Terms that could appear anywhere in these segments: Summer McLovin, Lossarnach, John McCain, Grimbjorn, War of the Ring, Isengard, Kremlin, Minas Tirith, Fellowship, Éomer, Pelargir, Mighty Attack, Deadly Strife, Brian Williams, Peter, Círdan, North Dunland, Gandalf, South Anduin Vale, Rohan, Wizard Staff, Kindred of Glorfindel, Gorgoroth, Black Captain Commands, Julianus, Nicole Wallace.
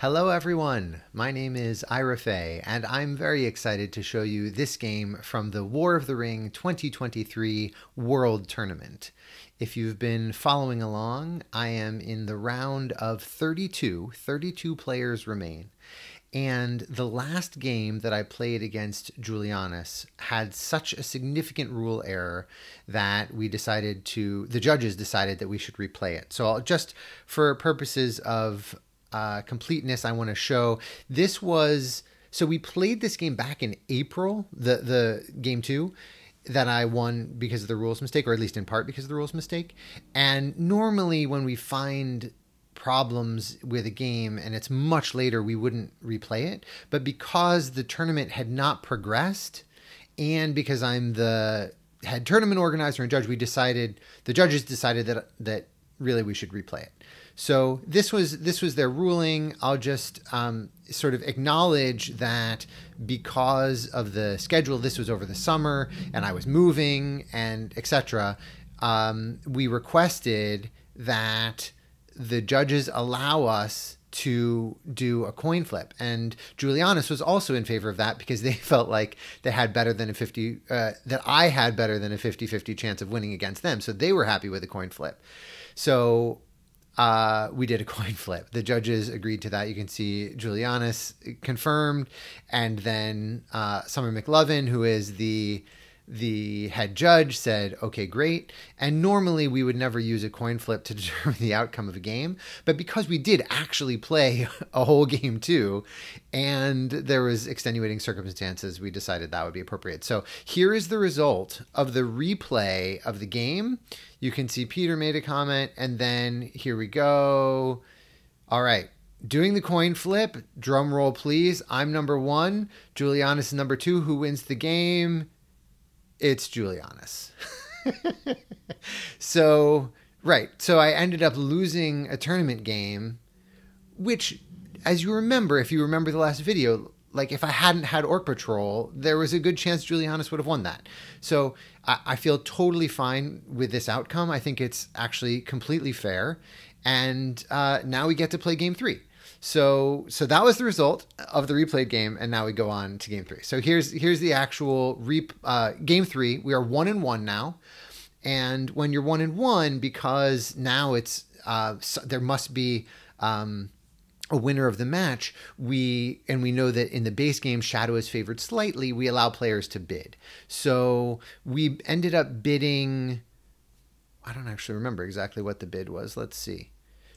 Hello everyone, my name is Irafe, and I'm very excited to show you this game from the War of the Ring 2023 World Tournament. If you've been following along, I am in the round of 32, 32 players remain, and the last game that I played against Julianus had such a significant rule error that we decided to, the judges decided that we should replay it. So I'll just, for purposes of completeness, I want to show this was, so we played this game back in April, the game two that I won because of the rules mistake, or at least in part because of the rules mistake. And normally when we find problems with a game and it's much later, we wouldn't replay it, but because the tournament had not progressed and because I'm the head tournament organizer and judge, we decided, the judges decided that really we should replay it. So this was their ruling. I'll just sort of acknowledge that because of the schedule, this was over the summer and I was moving and etc. We requested that the judges allow us to do a coin flip. And Julianus was also in favor of that because they felt like they had better than a 50-50 chance of winning against them. So they were happy with a coin flip. So we did a coin flip. The judges agreed to that. You can see Julianus confirmed, and then Summer McLovin, who is the head judge, said, okay, great. And normally we would never use a coin flip to determine the outcome of a game, but because we did actually play a whole game too, and there was extenuating circumstances, we decided that would be appropriate. So here is the result of the replay of the game. You can see Peter made a comment, and then here we go. All right. Doing the coin flip, drum roll please. I'm number one. Julianus is number two. Who wins the game? It's Julianus. So, right. So I ended up losing a tournament game, which, as you remember, if you remember the last video, like if I hadn't had Orc Patrol, there was a good chance Julianus would have won that. So I feel totally fine with this outcome. I think it's actually completely fair. And now we get to play game three. So that was the result of the replayed game, and now we go on to game three. So here's the actual game three. We are 1-1 now, and when you're 1-1, because now it's there must be a winner of the match. We know that in the base game, Shadow is favored slightly. We allow players to bid, so we ended up bidding. I don't actually remember exactly what the bid was. Let's see.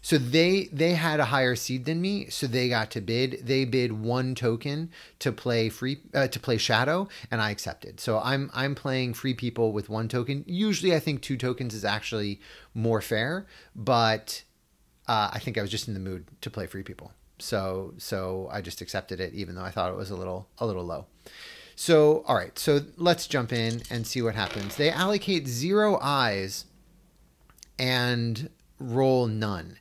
So they had a higher seed than me, so they got to bid. They bid one token to play Shadow, and I accepted. So I'm playing free people with one token. Usually I think two tokens is actually more fair, but I think I was just in the mood to play free people. So I just accepted it, even though I thought it was a little low. So all right, so let's jump in and see what happens. They allocate 0 eyes and roll none.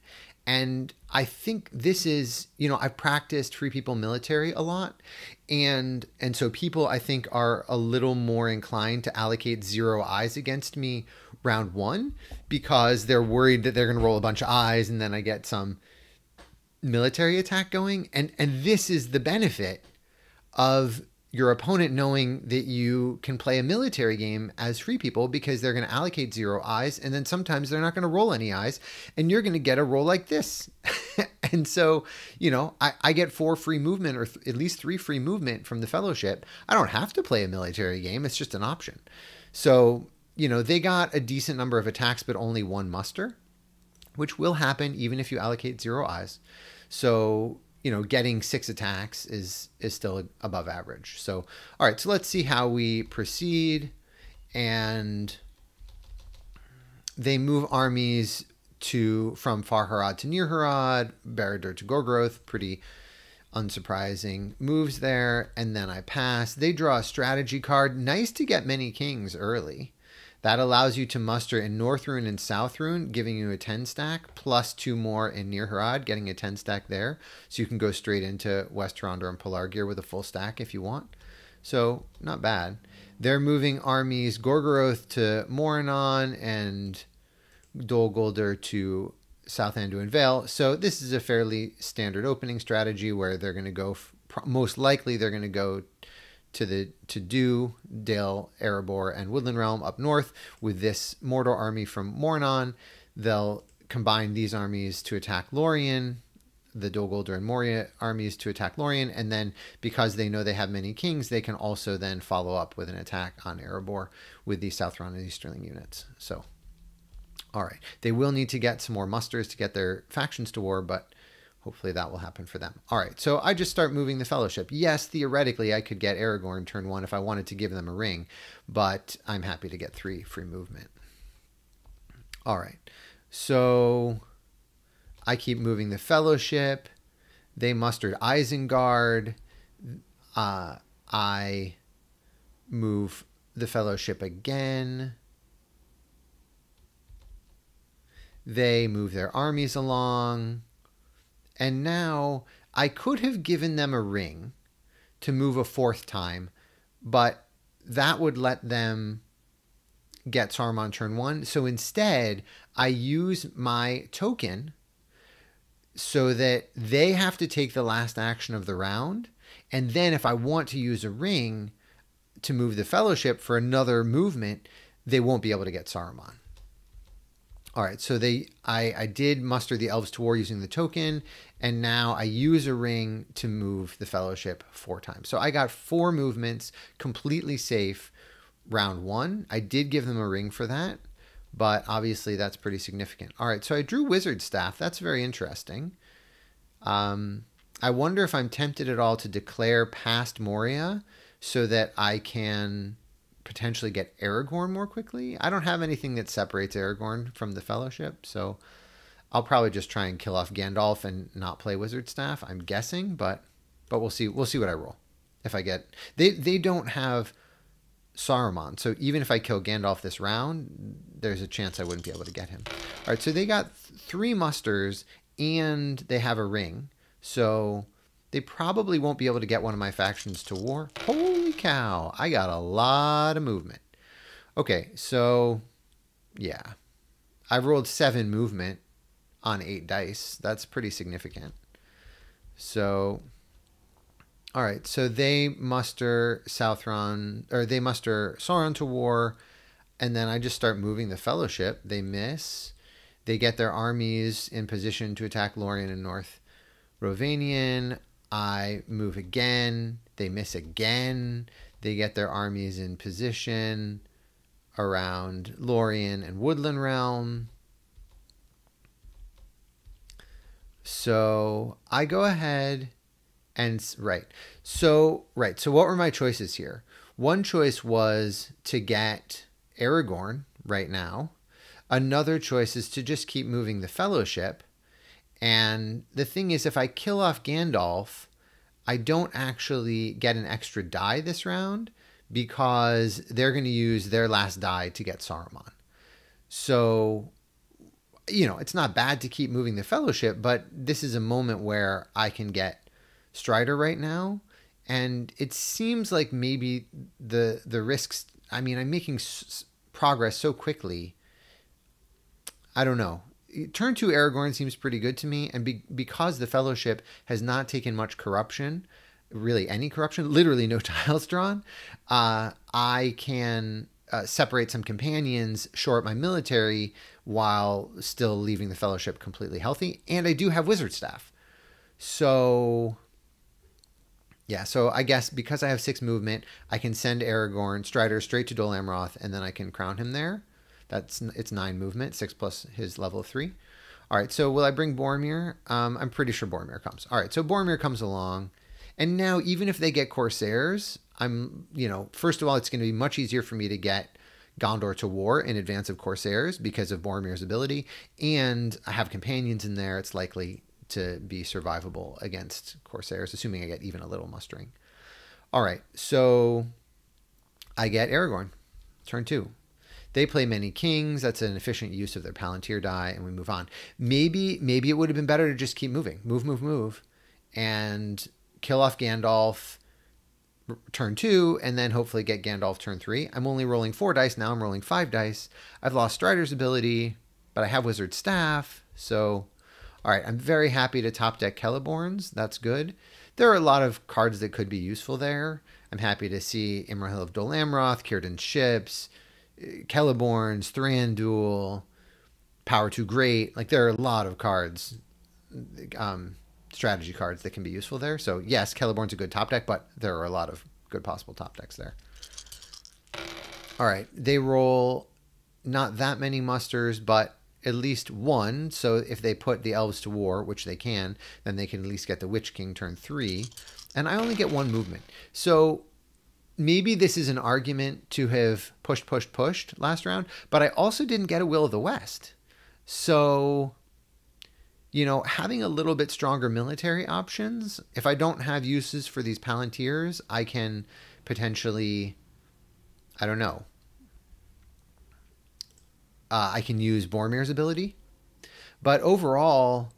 And I think this is, you know, I've practiced free people military a lot. And so people, I think, are a little more inclined to allocate 0 eyes against me round one, because they're worried that they're going to roll a bunch of eyes and then I get some military attack going. And this is the benefit of your opponent knowing that you can play a military game as free people, because they're going to allocate 0 eyes, and then sometimes they're not going to roll any eyes, and you're going to get a roll like this. And so, you know, I get 4 free movement, or at least 3 free movement from the fellowship. I don't have to play a military game. It's just an option. So, you know, they got a decent number of attacks, but only 1 muster, which will happen even if you allocate 0 eyes. So, you know, getting 6 attacks is still above average. So, all right, so let's see how we proceed. And they move armies from Far Harad to Near Harad, Barad-dûr to Gorgoroth, pretty unsurprising moves there. And then I pass. They draw a strategy card. Nice to get many kings early. That allows you to muster in North Rhûn and South Rhûn, giving you a 10 stack, plus 2 more in Near Harad, getting a 10 stack there. So you can go straight into West Rondor and Pelargir with a full stack if you want. So not bad. They're moving armies Gorgoroth to Morannon and Dol Guldur to South Anduin Vale. So this is a fairly standard opening strategy where they're going to go, most likely they're going to go to Dale, Erebor, and Woodland Realm up north with this Mordor army from Morannon. They'll combine these armies to attack Lorien, the Dol Guldur and Moria armies to attack Lorien, and then because they know they have many kings, they can also then follow up with an attack on Erebor with the Southron and Easterling units. So, all right. They will need to get some more musters to get their factions to war, but hopefully that will happen for them. All right, so I just start moving the Fellowship. Yes, theoretically, I could get Aragorn turn one if I wanted to give them a ring, but I'm happy to get 3 free movement. All right, so I keep moving the Fellowship. They mustered Isengard. I move the Fellowship again. They move their armies along. And now I could have given them a ring to move a 4th time, but that would let them get Saruman turn 1. So instead, I use my token so that they have to take the last action of the round. And then if I want to use a ring to move the Fellowship for another movement, they won't be able to get Saruman. All right, so I did muster the elves to war using the token, and now I use a ring to move the Fellowship 4 times. So I got 4 movements completely safe round 1. I did give them a ring for that, but obviously that's pretty significant. All right, so I drew Wizard Staff. That's very interesting. I wonder if I'm tempted at all to declare past Moria so that I can potentially get Aragorn more quickly. I don't have anything that separates Aragorn from the Fellowship, so I'll probably just try and kill off Gandalf and not play Wizard Staff, I'm guessing, but we'll see. We'll see what I roll. If I get... They don't have Saruman, so even if I kill Gandalf this round, there's a chance I wouldn't be able to get him. All right, so they got 3 musters, and they have a ring, so they probably won't be able to get one of my factions to war. Holy cow, I got a lot of movement. Okay, so, yeah. I've rolled 7 movement on 8 dice. That's pretty significant. So, all right, so they muster Southron, or they muster Sauron to war, and then I just start moving the Fellowship. They miss. They get their armies in position to attack Lorien and North Rovanian. I move again, they miss again, they get their armies in position around Lorien and Woodland Realm. So I go ahead and, so what were my choices here? One choice was to get Aragorn right now. Another choice is to just keep moving the Fellowship. And the thing is, if I kill off Gandalf, I don't actually get an extra die this round because they're going to use their last die to get Saruman. So, you know, it's not bad to keep moving the Fellowship, but this is a moment where I can get Strider right now. And it seems like maybe the risks... I mean, I'm making progress so quickly. I don't know. Turn 2 Aragorn seems pretty good to me, and because the Fellowship has not taken much corruption, really any corruption, literally no tiles drawn, I can separate some companions, shore up my military, while still leaving the Fellowship completely healthy, and I do have Wizard Staff. So, yeah, so I guess because I have 6 movement, I can send Aragorn, Strider, straight to Dol Amroth, and then I can crown him there. It's 9 movement, 6 plus his level 3. All right, so will I bring Boromir? I'm pretty sure Boromir comes. All right, so Boromir comes along. And now even if they get Corsairs, first of all, it's going to be much easier for me to get Gondor to war in advance of Corsairs because of Boromir's ability. And I have companions in there. It's likely to be survivable against Corsairs, assuming I get even a little mustering. All right, so I get Aragorn, turn 2. They play many kings. That's an efficient use of their Palantir die, and we move on. Maybe it would have been better to just keep moving. Move, and kill off Gandalf turn 2, and then hopefully get Gandalf turn 3. I'm only rolling 4 dice. Now I'm rolling 5 dice. I've lost Strider's ability, but I have Wizard Staff, So, all right, I'm very happy to top deck Celeborns. That's good. There are a lot of cards that could be useful there. I'm happy to see Imrahil of Dol Amroth, Círdan's Ships, Celeborns, Thranduil, Power Too Great. Like, there are a lot of cards, strategy cards that can be useful there. So, yes, Celeborn's a good top deck, but there are a lot of good possible top decks there. All right, they roll not that many musters, but at least one. So if they put the elves to war, which they can, then they can at least get the Witch King turn 3. And I only get one movement. So maybe this is an argument to have pushed last round, but I also didn't get a Will of the West. So, you know, having a little bit stronger military options, if I don't have uses for these Palantirs, I can potentially, I don't know, I can use Boromir's ability. But overall,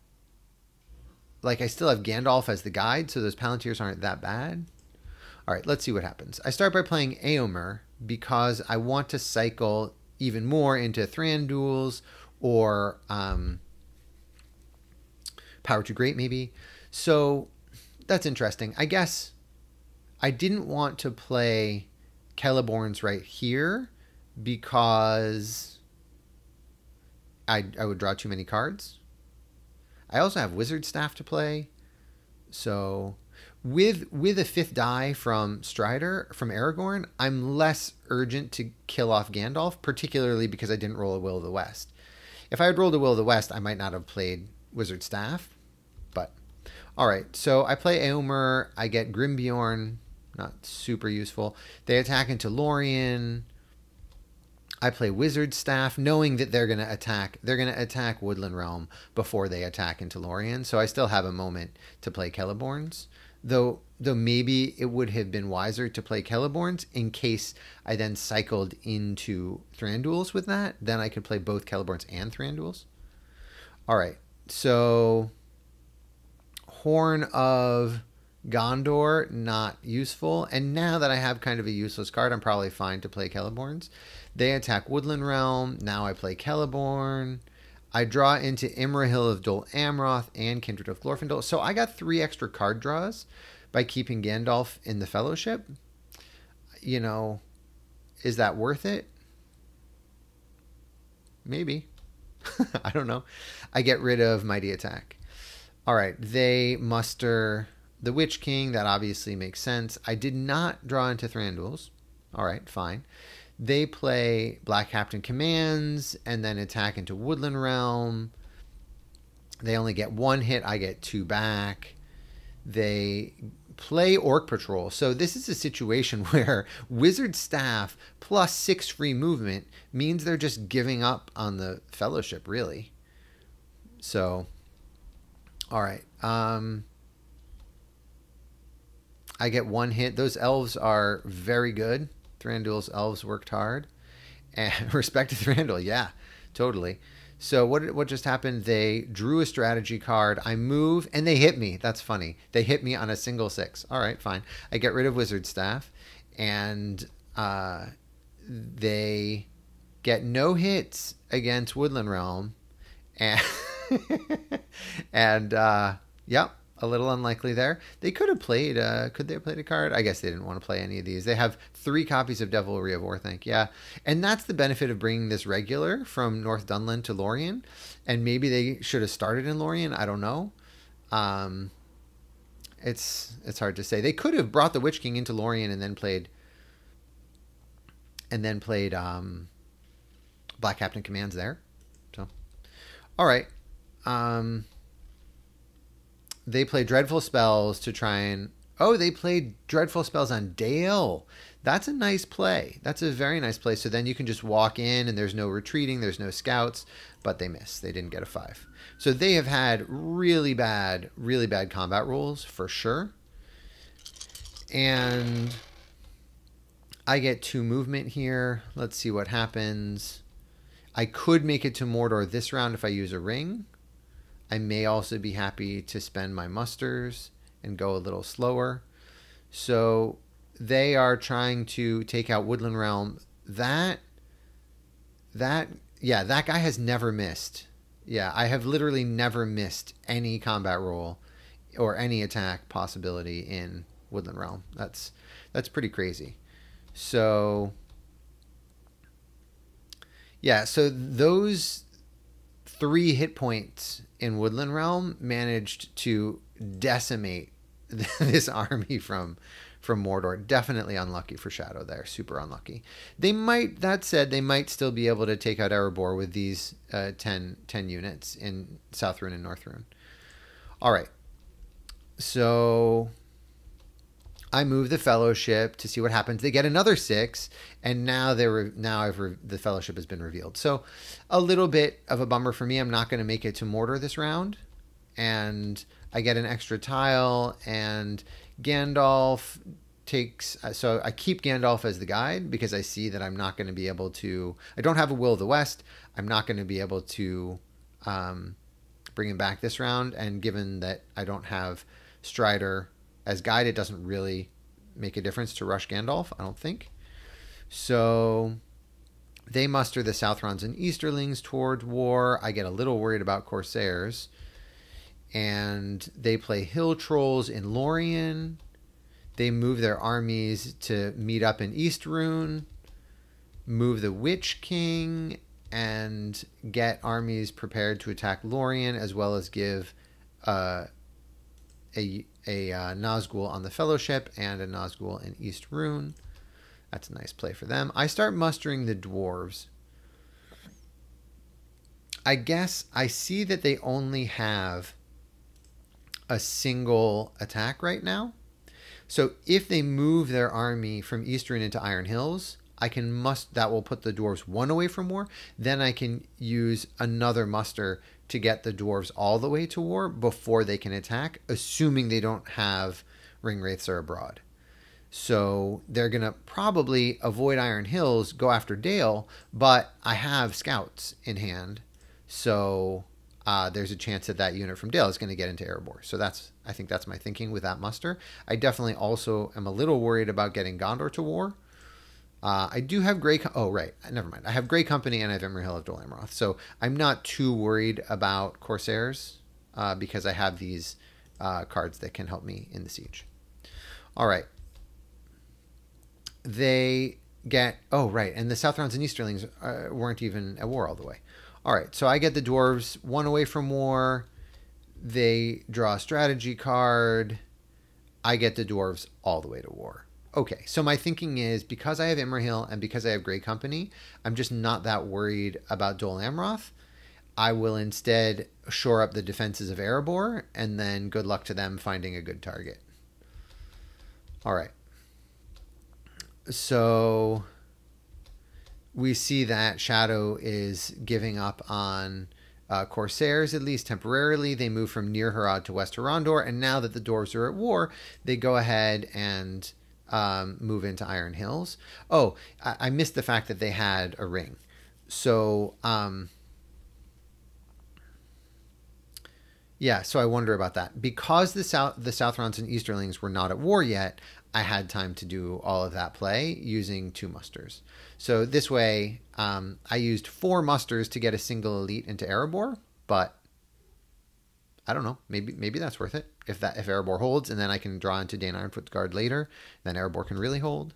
like, I still have Gandalf as the guide, so those Palantirs aren't that bad. All right, let's see what happens. I start by playing Éomer because I want to cycle even more into Thranduils or Power Too Great, maybe. So that's interesting. I guess I didn't want to play Celeborns right here because I would draw too many cards. I also have Wizard Staff to play. So with a 5th die from Strider, from Aragorn, I'm less urgent to kill off Gandalf, particularly because I didn't roll a Will of the West. If I had rolled a Will of the West, I might not have played Wizard Staff. But, all right, so I play Éomer. I get Grimbjorn, not super useful. They attack into Lorien. I play Wizard Staff, knowing that they're going to attack. They're going to attack Woodland Realm before they attack into Lorien, so I still have a moment to play Celeborns. Though maybe it would have been wiser to play Celeborns in case I then cycled into Thranduils with that. Then I could play both Celeborns and Thranduils. All right, so Horn of Gondor, not useful. And now that I have kind of a useless card, I'm probably fine to play Celeborns. They attack Woodland Realm. Now I play Celeborn. I draw into Imrahil of Dol Amroth and Kindred of Glorfindel. So I got 3 extra card draws by keeping Gandalf in the Fellowship. You know, is that worth it? Maybe. I don't know. I get rid of Mighty Attack. All right. They muster the Witch King. That obviously makes sense. I did not draw into Thranduils. All right, fine. They play Black Captain Commands and then attack into Woodland Realm. They only get 1 hit. I get 2 back. They play Orc Patrol. So this is a situation where Wizard Staff plus 6 free movement means they're just giving up on the Fellowship, really. So, all right. I get 1 hit. Those elves are very good. Thranduil's elves worked hard, and respect to Thranduil, yeah, totally. So what just happened? They drew a strategy card. I move, and they hit me. That's funny. They hit me on a single 6. All right, fine. I get rid of Wizard Staff, and they get no hits against Woodland Realm, and and yep. A little unlikely there. They could have played, could they have played a card? I guess they didn't want to play any of these. They have 3 copies of Devilry of Orthanc, yeah. And that's the benefit of bringing this regular from North Dunland to Lorien. And maybe they should have started in Lorien. I don't know. It's hard to say. They could have brought the Witch King into Lorien and then played, Black Captain Commands there. So, all right. They play Dreadful Spells to try and... Oh, they played Dreadful Spells on Dale. That's a nice play. That's a very nice play. So then you can just walk in and there's no retreating. There's no scouts. But they miss. They didn't get a 5. So they have had really bad combat rules for sure. And I get 2 movement here. Let's see what happens. I could make it to Mordor this round if I use a ring. I may also be happy to spend my musters and go a little slower. So they are trying to take out Woodland Realm. That guy has never missed Yeah, I have literally never missed any combat roll or any attack possibility in Woodland Realm. That's pretty crazy. So yeah, so those 3 hit points in Woodland Realm managed to decimate this army from Mordor. Definitely unlucky for Shadow there. Super unlucky. They might, that said, they might still be able to take out Erebor with these 10 units in South Rhûn and North Rhûn. All right. So I move the Fellowship to see what happens. They get another 6, and now the Fellowship has been revealed. So a little bit of a bummer for me. I'm not going to make it to Mordor this round, and I get an extra tile, and Gandalf takes... So I keep Gandalf as the guide because I see that I'm not going to be able to... I don't have a Will of the West. I'm not going to be able to bring him back this round, and given that I don't have Strider as guide, it doesn't really make a difference to rush Gandalf, I don't think. So they muster the Southrons and Easterlings toward war. I get a little worried about Corsairs. And they play Hill Trolls in Lorien. They move their armies to meet up in East Rhûn, move the Witch King, and get armies prepared to attack Lorien, as well as give a Nazgul on the Fellowship and a Nazgul in East Rhûn. That's a nice play for them. I start mustering the Dwarves. I guess I see that they only have a single attack right now. So if they move their army from East Rhûn into Iron Hills, I can that will put the Dwarves 1 away from war. Then I can use another muster to get the Dwarves all the way to war before they can attack, assuming they don't have Ringwraiths or abroad. So they're going to probably avoid Iron Hills, go after Dale, but I have scouts in hand. So there's a chance that that unit from Dale is going to get into Erebor. So that's, I think that's my thinking with that muster. I definitely also am a little worried about getting Gondor to war. I do have I have Grey Company and I have Imrahil of Dol Amroth. So I'm not too worried about Corsairs because I have these cards that can help me in the siege. All right. They get... Oh, right. And the Southrons and Easterlings weren't even at war all the way. All right, so I get the Dwarves 1 away from war. They draw a strategy card. I get the Dwarves all the way to war. Okay, so my thinking is because I have Imrahil and because I have Grey Company, I'm just not that worried about Dol Amroth. I will instead shore up the defenses of Erebor, and then good luck to them finding a good target. All right. So we see that Shadow is giving up on Corsairs, at least temporarily. They move from near Harad to West Horondor, and now that the Dwarves are at war, they go ahead and move into Iron Hills. Oh, I missed the fact that they had a ring. So, yeah, so I wonder about that. Because the Southrons and Easterlings were not at war yet, I had time to do all of that play using 2 musters. So this way, I used 4 musters to get a single elite into Erebor, but I don't know. Maybe that's worth it. If Erebor holds, and then I can draw into Dane Ironfoot's Guard later, then Erebor can really hold.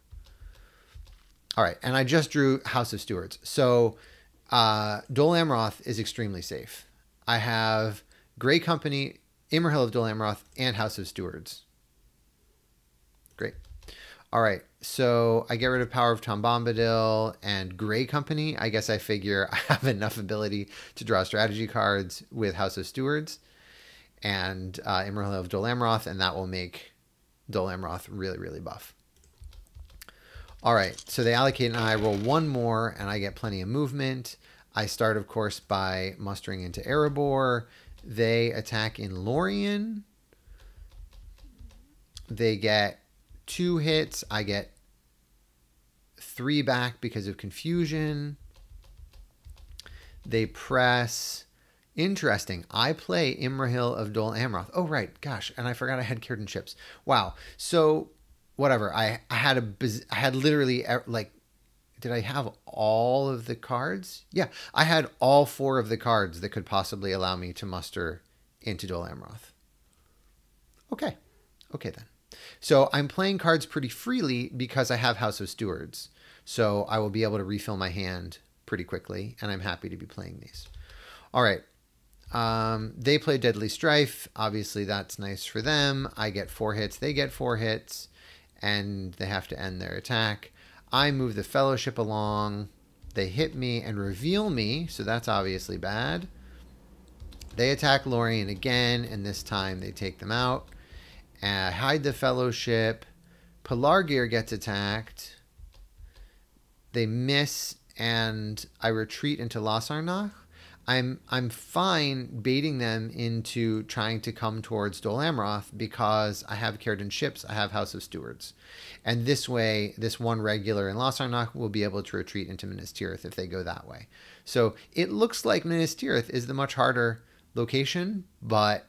All right, and I just drew House of Stewards. So Dol Amroth is extremely safe. I have Grey Company, Imrahil of Dol Amroth, and House of Stewards. Great. All right. So I get rid of Power of Tom Bombadil and Grey Company. I guess I figure I have enough ability to draw strategy cards with House of Stewards and Imrahil of Dol Amroth, and that will make Dol Amroth really, really buff. All right. So they allocate an eye. I roll 1 more, and I get plenty of movement. I start, of course, by mustering into Erebor. They attack in Lorien. They get 2 hits. I get 3 back because of confusion. They press. Interesting. I play Imrahil of Dol Amroth. Oh, right. Gosh. And I forgot I had Círdan ships. Wow. So whatever. I had literally like Did I have all of the cards? Yeah, I had all 4 of the cards that could possibly allow me to muster into Dol Amroth. Okay. Okay, then. So I'm playing cards pretty freely because I have House of Stewards. So I will be able to refill my hand pretty quickly, and I'm happy to be playing these. All right. They play Deadly Strife. Obviously, that's nice for them. I get 4 hits. They get 4 hits, and they have to end their attack. I move the Fellowship along. They hit me and reveal me, so that's obviously bad. They attack Lorien again, and this time they take them out. Hide the Fellowship. Pelargir gets attacked. They miss, and I retreat into Lasarnach. I'm fine baiting them into trying to come towards Dol Amroth because I have Caradon ships, I have House of Stewards. And this way, this one regular in Lasarnach will be able to retreat into Minas Tirith if they go that way. So it looks like Minas Tirith is the much harder location, but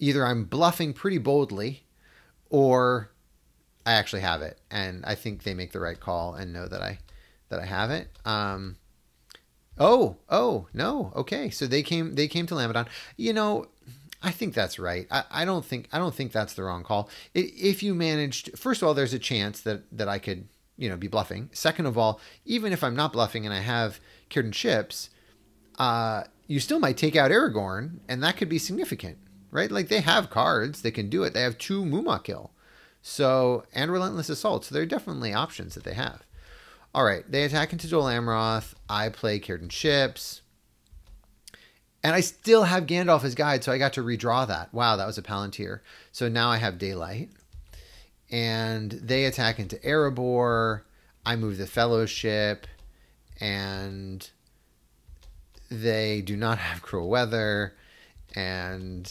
either I'm bluffing pretty boldly or I actually have it. And I think they make the right call and know that I have it. Oh, no. Okay. So they came to Lamadon. You know, I think that's right. I don't think that's the wrong call. If you managed, first of all, there's a chance that I could, you know, be bluffing. Second of all, even if I'm not bluffing and I have Caradon ships, you still might take out Aragorn, and that could be significant, right? Like, they have cards. They can do it. They have 2 Mumakil. So, and Relentless Assault. So there are definitely options that they have. All right, they attack into Dol Amroth. I play Caradon ships. And I still have Gandalf as guide, so I got to redraw that. Wow, that was a Palantir. So now I have Daylight. And they attack into Erebor. I move the Fellowship. And they do not have Cruel Weather. But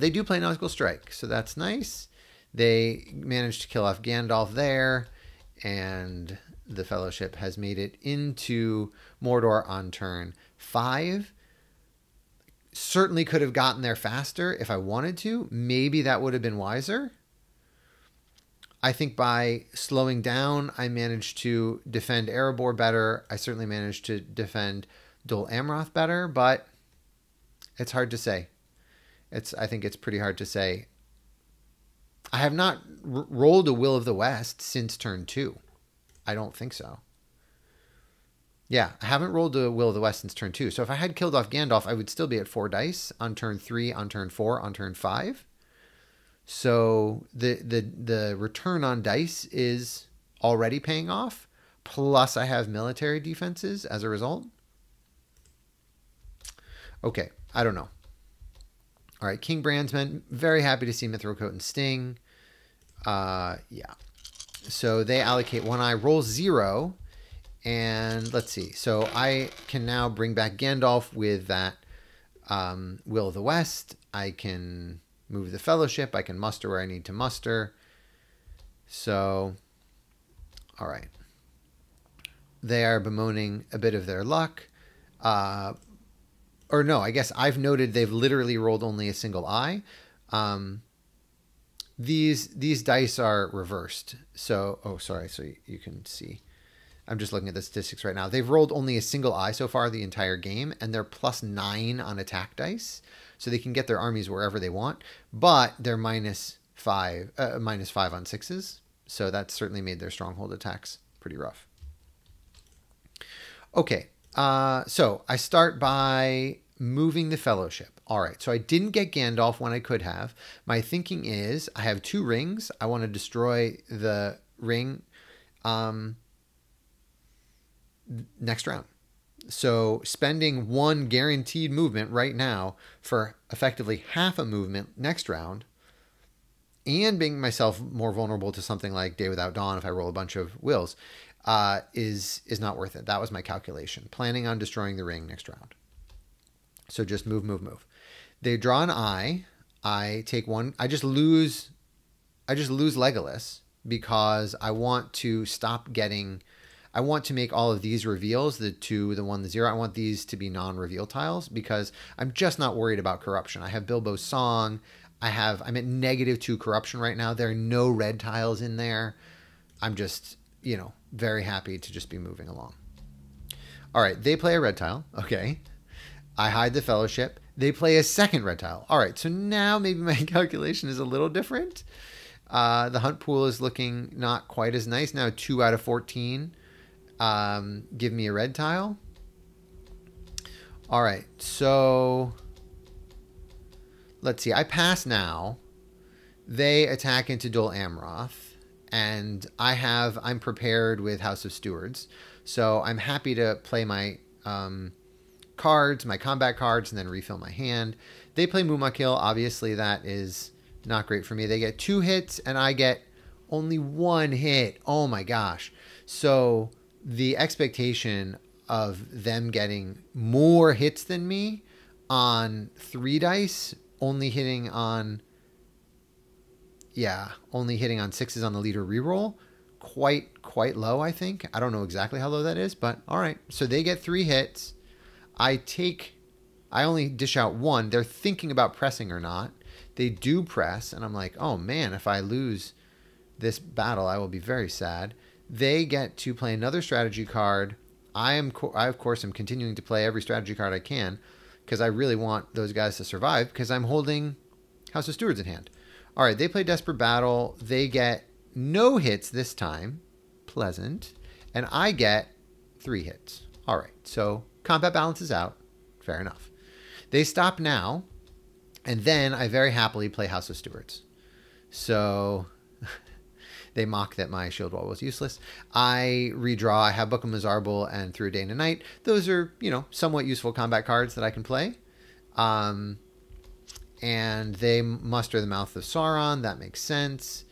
they do play Nazgul Strike, so that's nice. They managed to kill off Gandalf there. And the Fellowship has made it into Mordor on turn 5. Certainly could have gotten there faster if I wanted to. Maybe that would have been wiser. I think by slowing down, I managed to defend Erebor better. I certainly managed to defend Dol Amroth better, but it's hard to say. I think it's pretty hard to say. I have not rolled a Will of the West since turn 2. I don't think so. Yeah, I haven't rolled a Will of the West since turn 2. So if I had killed off Gandalf, I would still be at 4 dice on turn 3, on turn 4, on turn 5. So the return on dice is already paying off. Plus I have military defenses as a result. Okay, I don't know. All right, King Brandsman, very happy to see Mithril Coat and Sting. Yeah. So they allocate 1 eye, roll 0, and let's see. So I can now bring back Gandalf with that Will of the West. I can move the Fellowship. I can muster where I need to muster. So, all right. They are bemoaning a bit of their luck. Or no, I guess I've noted they've literally rolled only a single eye. These dice are reversed. So, oh, sorry. So you can see. I'm just looking at the statistics right now. They've rolled only a single eye so far the entire game, and they're plus 9 on attack dice. So they can get their armies wherever they want, but they're minus five on 6s. So that's certainly made their stronghold attacks pretty rough. Okay. So I start by moving the Fellowship. All right. So I didn't get Gandalf when I could have. My thinking is I have 2 rings. I want to destroy the ring next round. So spending 1 guaranteed movement right now for effectively half a movement next round and making myself more vulnerable to something like Day Without Dawn if I roll a bunch of wills. Is not worth it. That was my calculation. Planning on destroying the ring next round. So just move. They draw an eye. I take 1. I just lose Legolas because I want to stop getting. I want to make all of these reveals, the 2, the 1, the 0. I want these to be non-reveal tiles because I'm just not worried about corruption. I have Bilbo's Song. I'm at -2 corruption right now. There are no red tiles in there. I'm just. you know, very happy to just be moving along. All right, they play a red tile. Okay. I hide the fellowship. They play a second red tile. All right, so now maybe my calculation is a little different. The hunt pool is looking not quite as nice. Now 2 out of 14 give me a red tile. All right, so let's see. I pass now. They attack into Dol Amroth, and I'm prepared with House of Stewards. So I'm happy to play my cards, my combat cards, and then refill my hand. They play Mumakil. Obviously, that is not great for me. They get 2 hits, and I get only 1 hit. Oh, my gosh. So the expectation of them getting more hits than me on 3 dice, only hitting on... yeah, only hitting on 6s on the leader reroll. Quite low, I think. I don't know exactly how low that is, but all right. So they get 3 hits. I only dish out 1. They're thinking about pressing or not. They do press, and I'm like, oh, man, if I lose this battle, I will be very sad. They get to play another strategy card. I, of course, am continuing to play every strategy card I can because I really want those guys to survive because I'm holding House of Stewards in hand. All right, they play Desperate Battle. They get no hits this time. Pleasant. And I get 3 hits. All right, so combat balance is out. Fair enough. They stop now, and then I very happily play House of Stewards. So they mock that my shield wall was useless. I redraw. I have Book of Mizarbul and Through a Day and a Night. Those are, you know, somewhat useful combat cards that I can play. And they muster the Mouth of Sauron. That makes sense.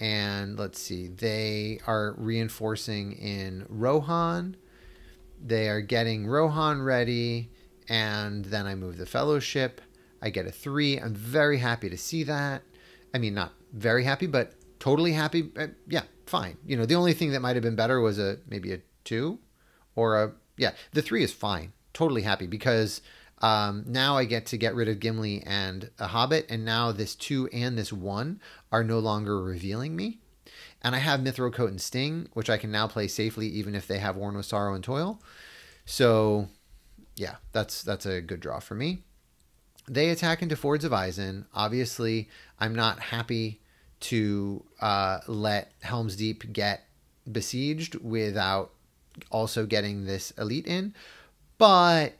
And let's see. They are reinforcing in Rohan. They are getting Rohan ready. And then I move the Fellowship. I get a 3. I'm very happy to see that. I mean, not very happy, but totally happy. Yeah, fine. You know, the only thing that might have been better was maybe a 2 or a... yeah, the 3 is fine. Totally happy because... now I get rid of Gimli and a Hobbit, and now this 2 and this 1 are no longer revealing me. And I have Mithril Coat and Sting, which I can now play safely even if they have Worn with Sorrow and Toil. So, yeah, that's a good draw for me. They attack into Fords of Isen. Obviously, I'm not happy to let Helm's Deep get besieged without also getting this elite in, but...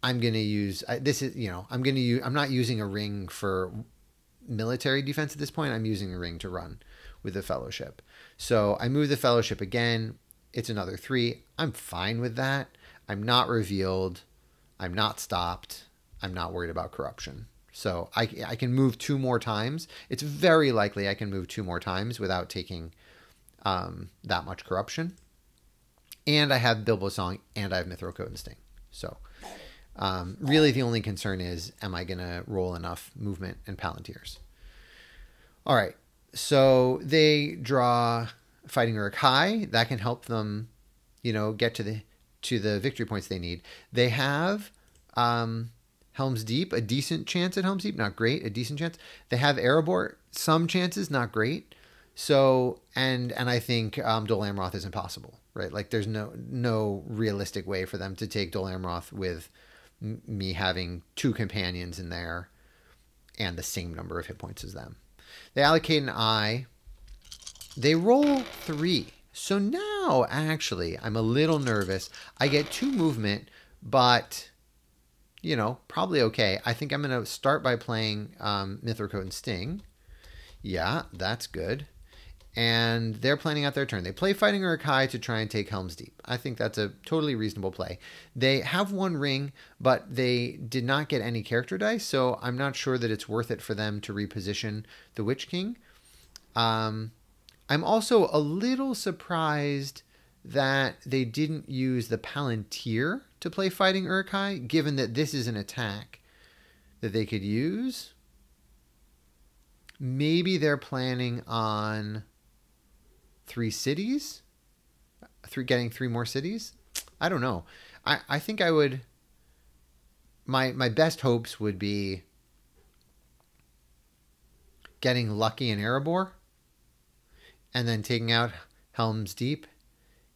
I'm going to use, this is, you know, I'm going to use, I'm not using a ring for military defense at this point. I'm using a ring to run with the Fellowship. So I move the Fellowship again. It's another 3. I'm fine with that. I'm not revealed. I'm not stopped. I'm not worried about corruption. So I can move 2 more times. It's very likely I can move 2 more times without taking that much corruption. And I have Bilbo Song and I have Mithril Coat and Sting. So... really the only concern is, am I going to roll enough movement and Palantirs? All right. So they draw Fighting Uruk-hai. That can help them, you know, get to the victory points they need. They have, Helm's Deep, a decent chance at Helm's Deep, not great, a decent chance. They have Erebor, some chances, not great. So, and I think, Dol Amroth is impossible, right? Like there's no realistic way for them to take Dol Amroth with me having 2 companions in there and the same number of hit points as them. They allocate an eye. They roll 3. So now, actually, I'm a little nervous. I get 2 movement, but, you know, probably okay. I think I'm going to start by playing Mithril Coat and Sting. Yeah, that's good. And they're planning out their turn. They play Fighting Uruk-hai to try and take Helm's Deep. I think that's a totally reasonable play. They have 1 ring, but they did not get any character dice, so I'm not sure that it's worth it for them to reposition the Witch King. I'm also a little surprised that they didn't use the Palantir to play Fighting Uruk-hai, given that this is an attack that they could use. Maybe they're planning on... 3 cities, getting 3 more cities. I don't know. I think I would, my best hopes would be getting lucky in Erebor and then taking out Helm's Deep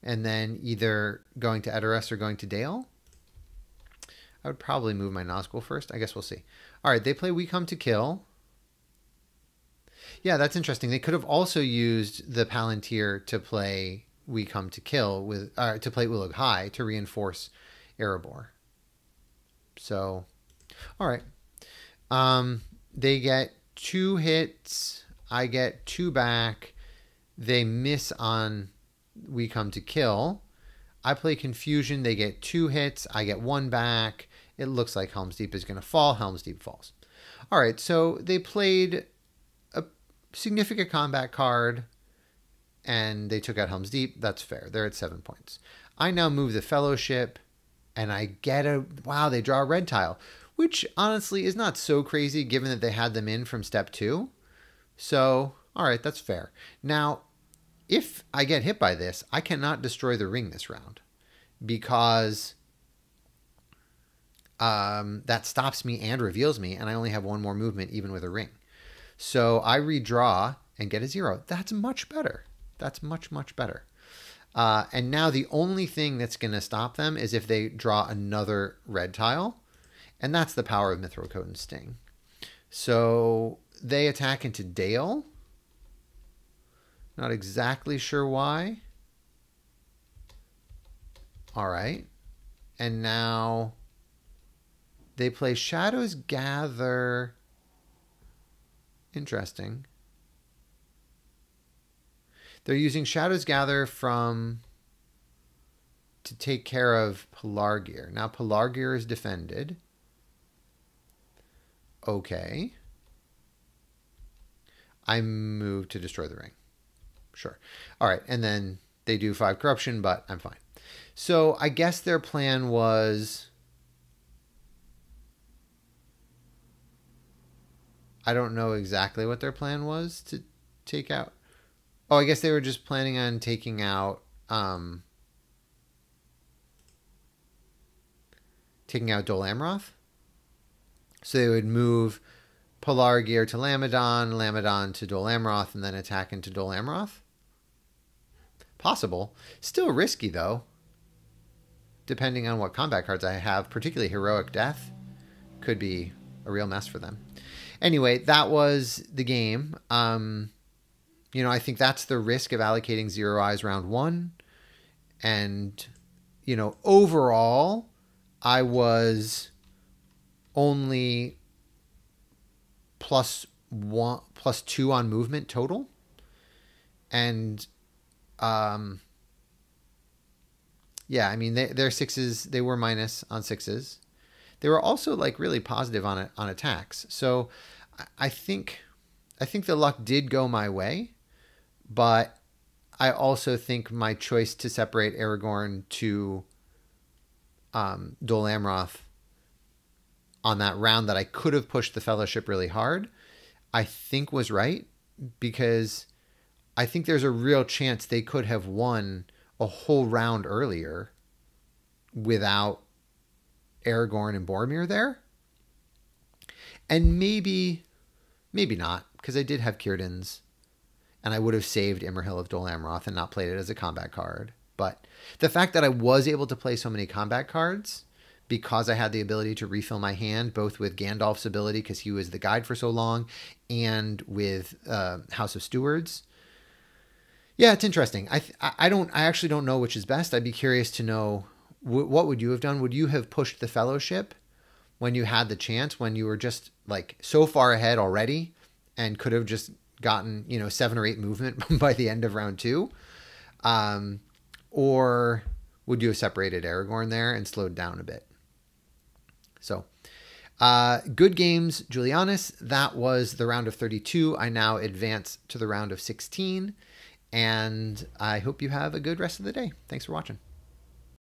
and then either going to Edoras or going to Dale. I would probably move my Nazgul first. I guess we'll see. All right, they play We Come to Kill. Yeah, that's interesting. They could have also used the Palantir to play We Come to Kill with to play Ulog High to reinforce Erebor. So, all right. They get 2 hits. I get 2 back. They miss on We Come to Kill. I play Confusion. They get 2 hits. I get 1 back. It looks like Helm's Deep is going to fall. Helm's Deep falls. All right, so they played a significant combat card, and they took out Helm's Deep. That's fair. They're at 7 points. I now move the Fellowship, and I get a... Wow, they draw a red tile, which honestly is not so crazy given that they had them in from step 2. So, all right, that's fair. Now, if I get hit by this, I cannot destroy the ring this round because that stops me and reveals me, and I only have 1 more movement even with a ring. So I redraw and get a 0. That's much better. That's much, much better. And now the only thing that's going to stop them is if they draw another red tile, and that's the power of Mithril Coat and Sting. So they attack into Dale. Not exactly sure why. All right. And now they play Shadows Gather. Interesting. They're using Shadows Gather to take care of Pelargir. Now Pelargir is defended. Okay. I move to destroy the ring. Sure. All right. And then they do 5 corruption, but I'm fine. So I guess their plan was, I don't know exactly what their plan was to take out. Oh, I guess they were just planning on taking out, Dol Amroth. So they would move Pelargir to Lamadon, Lamadon to Dol Amroth, and then attack into Dol Amroth. Possible. Still risky, though, depending on what combat cards I have. Particularly Heroic Death could be a real mess for them. Anyway, that was the game. You know, I think that's the risk of allocating 0 eyes round 1. And, you know, overall, I was only plus 2 on movement total. And... yeah, I mean, their 6s, they were minus on 6s. They were also like really positive on attacks. So I think the luck did go my way, but I also think my choice to separate Aragorn to, Dol Amroth on that round that I could have pushed the Fellowship really hard, I think was right, because I think there's a real chance they could have won a whole round earlier without Aragorn and Boromir there. And maybe not, because I did have Círdan's, and I would have saved Imrahil of Dol Amroth and not played it as a combat card. But the fact that I was able to play so many combat cards because I had the ability to refill my hand, both with Gandalf's ability, because he was the guide for so long, and with House of Stewards... Yeah, it's interesting. I actually don't know which is best. I'd be curious to know, what would you have done? Would you have pushed the Fellowship when you had the chance, when you were just like so far ahead already and could have just gotten, you know, 7 or 8 movement by the end of round 2? Or would you have separated Aragorn there and slowed down a bit? So, good games, Julianus. That was the round of 32. I now advance to the round of 16. And I hope you have a good rest of the day. Thanks for watching.